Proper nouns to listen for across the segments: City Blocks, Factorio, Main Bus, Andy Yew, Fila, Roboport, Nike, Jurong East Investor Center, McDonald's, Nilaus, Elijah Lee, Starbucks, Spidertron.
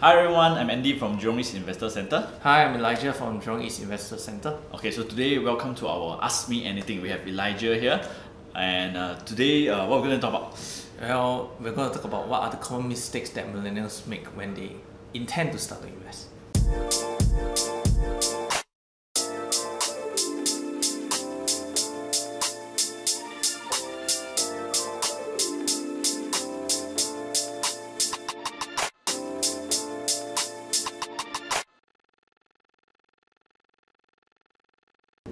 Hi everyone, I'm Andy from Jurong East Investor Center. Hi, I'm Elijah from Jurong East Investor Center. Okay, so today welcome to our Ask Me Anything. We have Elijah here, and today what we're going to talk about? Well, we're going to talk about what are the common mistakes that millennials make when they intend to start to invest.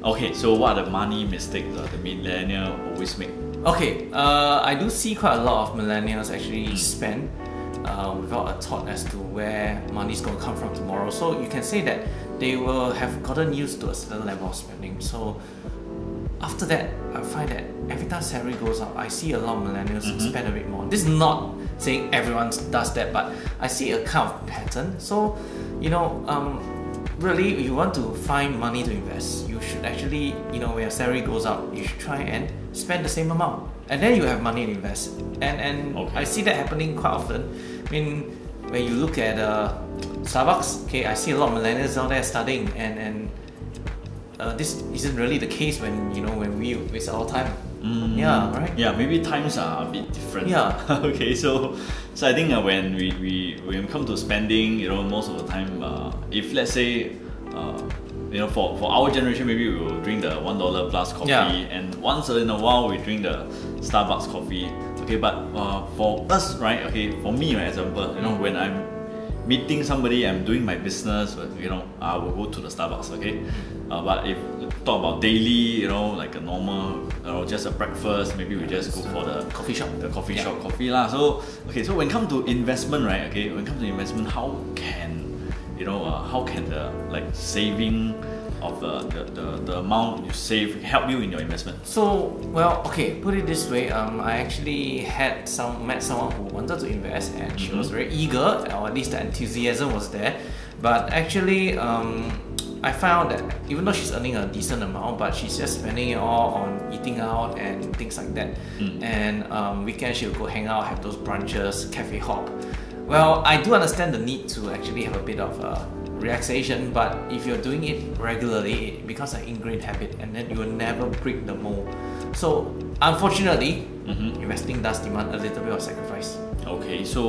Okay, so what are the money mistakes the millennial always make? Okay, I do see quite a lot of millennials actually spend without a thought as to where money's going to come from tomorrow. So you can say that they will have gotten used to a certain level of spending. So after that, I find that every time salary goes up, I see a lot of millennials spend a bit more. This is not saying everyone does that, but I see a kind of pattern. So, you know, really, if you want to find money to invest, you should actually, you know, when your salary goes up, you should try and spend the same amount, and then you have money to invest. And okay, I see that happening quite often. I mean, when you look at Starbucks, okay, I see a lot of millennials out there studying, and this isn't really the case when, you know, when we waste our time. Yeah, right. Yeah, maybe times are a bit different. Yeah. Okay, so I think when we come to spending, you know, most of the time, if let's say, you know, for our generation, maybe we will drink the $1 plus coffee, and once in a while we drink the Starbucks coffee. Okay, but for us, right? Okay, for me, for example, you know, when I'm meeting somebody, I'm doing my business, you know, I will go to the Starbucks. Okay, but if talk about daily, you know, like a normal, you know, just a breakfast, maybe we just go for the coffee shop, coffee lah. So okay, so when it comes to investment, right? Okay, when it comes to investment, how can, you know, how can the saving of the amount you save help you in your investment? So, well, okay, put it this way, I actually met someone who wanted to invest, and she was very eager, or at least the enthusiasm was there, but actually I found that even though she's earning a decent amount, but she's just spending it all on eating out and things like that. And weekend she'll go hang out, have those brunches, cafe hop. Well, I do understand the need to actually have a bit of relaxation, but if you're doing it regularly, it becomes an ingrained habit, and then you will never break the mold. So unfortunately, investing does demand a little bit of sacrifice. Okay, so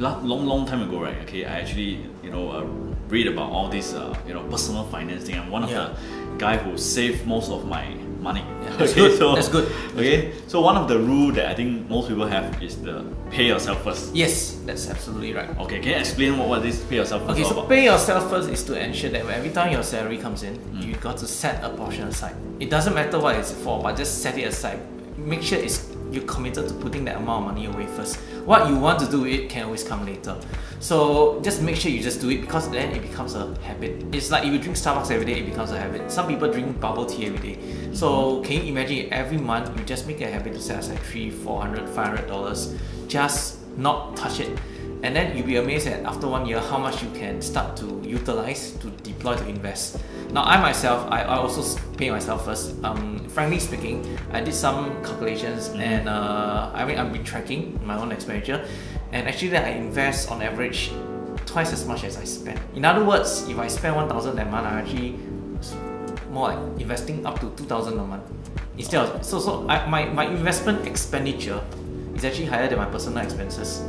long time ago, right? Okay, I actually, you know, read about all this, you know, personal finance thing. I'm one of the guy who saved most of my money. That's okay, good. So that's good. Okay, so one of the rules that I think most people have is the pay yourself first. Yes, that's absolutely right. Okay, can you explain what this pay yourself first is all about? Pay yourself first is to ensure that every time your salary comes in, you've got to set a portion aside. It doesn't matter what it's for, but just set it aside. Make sure you're committed to putting that amount of money away first. What you want to do, it can always come later. So just make sure you just do it, because then it becomes a habit. It's like if you drink Starbucks every day, it becomes a habit. Some people drink bubble tea every day. So can you imagine every month you just make a habit to set aside $300, $400, $500, just not touch it. And then you'll be amazed at after 1 year how much you can start to utilize, to deploy, to invest. Now I myself, I also pay myself first. Frankly speaking, I did some calculations, and I mean, I've been tracking my own expenditure, and actually I invest on average twice as much as I spend. In other words, if I spend 1,000 a month, I'm actually more like investing up to 2,000 a month. Instead of, my investment expenditure is actually higher than my personal expenses.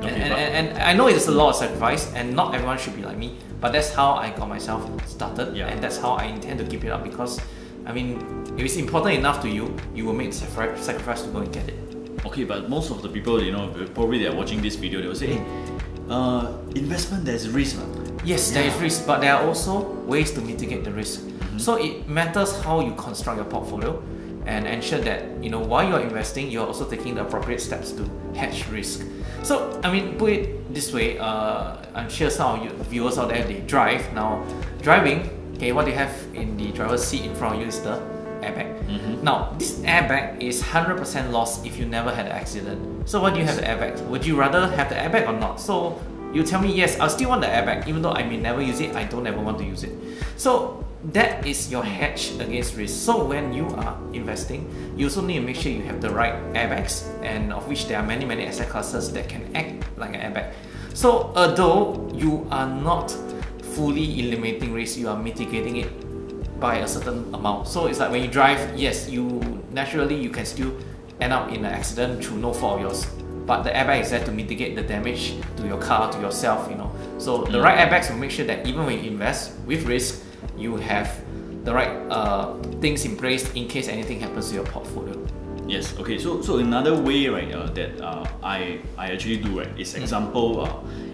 Okay, and I know it's a lot of sacrifice, and not everyone should be like me, but that's how I got myself started, and that's how I intend to keep it up, because I mean, if it's important enough to you, you will make sacrifice to go and get it. Okay, but most of the people, you know, probably they're watching this video, they will say, investment, there's risk. Yes, there is risk, but there are also ways to mitigate the risk. So it matters how you construct your portfolio, and ensure that, you know, while you're investing, you're also taking the appropriate steps to hedge risk. So, I mean, put it this way, I'm sure some of you viewers out there, they drive. Now, driving, okay, what they have in the driver's seat in front of you is the airbag. Now, this airbag is 100% lost if you never had an accident. So why do you have the airbag? Would you rather have the airbag or not? So you tell me, yes, I still want the airbag, even though I may never use it, I don't ever want to use it. So that is your hedge against risk. So when you are investing, you also need to make sure you have the right airbags, and of which there are many, many asset classes that can act like an airbag. So although you are not fully eliminating risk, you are mitigating it by a certain amount. So it's like when you drive, yes, you naturally you can still end up in an accident through no fault of yours. But the airbag is there to mitigate the damage to your car, to yourself, you know. So the right airbags will make sure that even when you invest with risk, you have the right things in place in case anything happens to your portfolio. Yes. Okay. So another way, right, that I actually do, right, is example.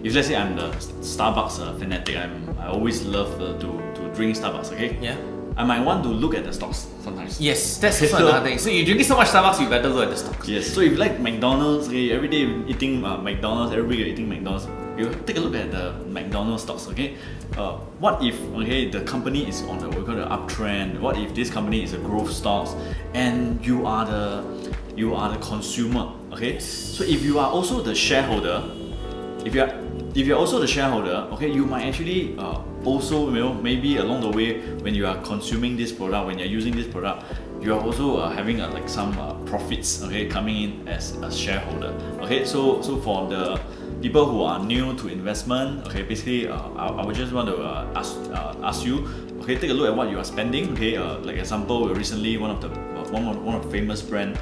If let's say I'm the Starbucks fanatic, I always love to drink Starbucks. Okay. Yeah. I might want to look at the stocks sometimes. Yes, that's also another thing. So you're drinking so much Starbucks, you better look at the stocks. Yes. So if you like McDonald's, okay, every day you're eating McDonald's, every day eating McDonald's, you take a look at the McDonald's stocks. Okay. What if the company is on the uptrend? What if this company is a growth stocks, and you are the consumer? Okay. So if you are also the shareholder, if you're also the shareholder, okay, you might actually also, you know, maybe along the way when you are consuming this product, when you're using this product, you are also having like some profits, okay, coming in as a shareholder. Okay, so for the people who are new to investment, okay, basically I would just want to ask you, okay, take a look at what you are spending. Okay, like example, recently one of the famous brand.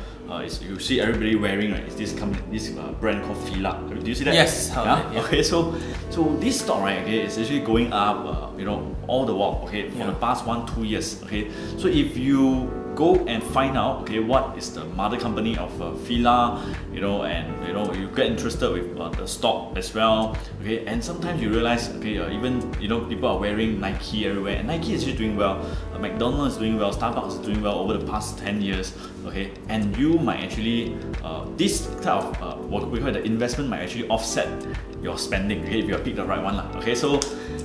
You see everybody wearing, right? It's this brand called Fila. Do you see that? Yes. Yeah? Yeah. Okay. So this stock, right? Okay, it's actually going up. All the while. Okay, for the past 1-2 years. Okay. So if you go and find out, okay, what is the mother company of Fila, and you get interested with the stock as well. Okay, and sometimes you realize, okay, even people are wearing Nike everywhere, and Nike is actually doing well. McDonald's is doing well, Starbucks is doing well over the past 10 years. Okay, and you might actually this type of what we call the investment might actually offset your spending. Okay, if you pick the right one, lah. Okay, so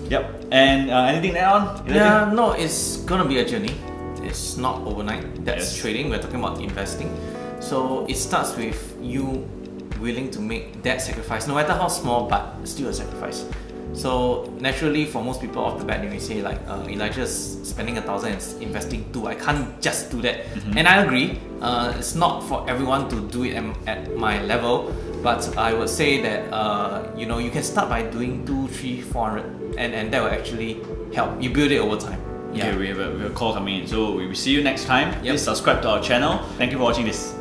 yep. And anything else? Yeah, no, it's gonna be a journey. It's not overnight. That's trading. We're talking about investing. So it starts with you willing to make that sacrifice, no matter how small, but still a sacrifice. So naturally, for most people off the bat, they may say like, Elijah's spending 1,000 and investing 2. I can't just do that. Mm-hmm. And I agree. It's not for everyone to do it at my level, but I would say that you can start by doing 2, 3, 400, and that will actually help you build it over time. Yeah. Okay, we have a call coming in. So we will see you next time. Yep. Please subscribe to our channel. Thank you for watching this.